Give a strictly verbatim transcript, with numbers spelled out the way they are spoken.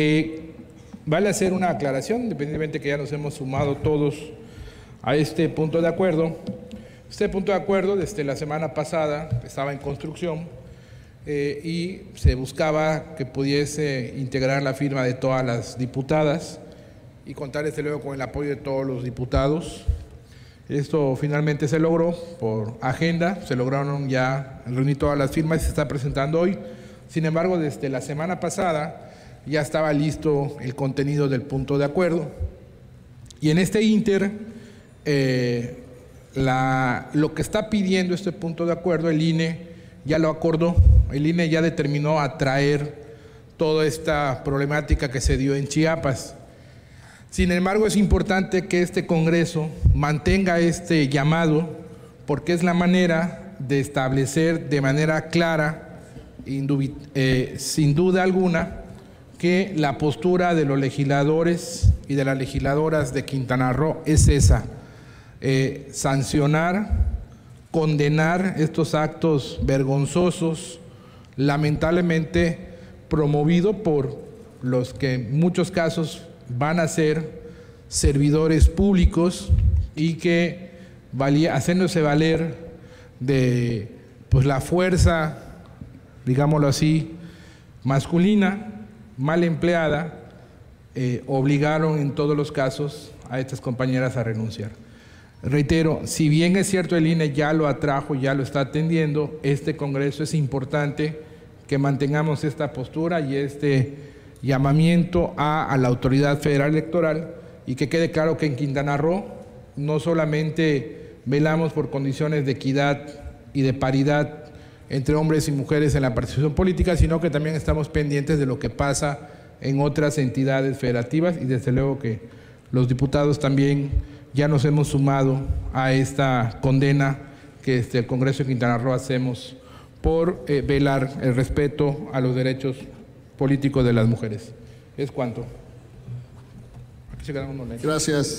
Eh, vale hacer una aclaración, independientemente que ya nos hemos sumado todos a este punto de acuerdo. Este punto de acuerdo, desde la semana pasada, estaba en construcción eh, y se buscaba que pudiese integrar la firma de todas las diputadas y contar desde luego con el apoyo de todos los diputados. Esto finalmente se logró por agenda, se lograron ya reunir todas las firmas y se está presentando hoy. Sin embargo, desde la semana pasada ya estaba listo el contenido del punto de acuerdo. Y en este ínter, eh, la, lo que está pidiendo este punto de acuerdo, el I N E ya lo acordó, el I N E ya determinó atraer toda esta problemática que se dio en Chiapas. Sin embargo, es importante que este Congreso mantenga este llamado porque es la manera de establecer de manera clara, eh, sin duda alguna, que la postura de los legisladores y de las legisladoras de Quintana Roo es esa, eh, sancionar, condenar estos actos vergonzosos, lamentablemente promovidos por los que en muchos casos van a ser servidores públicos y que valía, haciéndose valer de pues, la fuerza, digámoslo así, masculina, mal empleada, eh, obligaron en todos los casos a estas compañeras a renunciar. Reitero, si bien es cierto el I N E ya lo atrajo, ya lo está atendiendo, este Congreso es importante que mantengamos esta postura y este llamamiento a, a la Autoridad Federal Electoral y que quede claro que en Quintana Roo no solamente velamos por condiciones de equidad y de paridad entre hombres y mujeres en la participación política, sino que también estamos pendientes de lo que pasa en otras entidades federativas y desde luego que los diputados también ya nos hemos sumado a esta condena que este, el Congreso de Quintana Roo hacemos por eh, velar el respeto a los derechos político de las mujeres. Es cuanto. Gracias.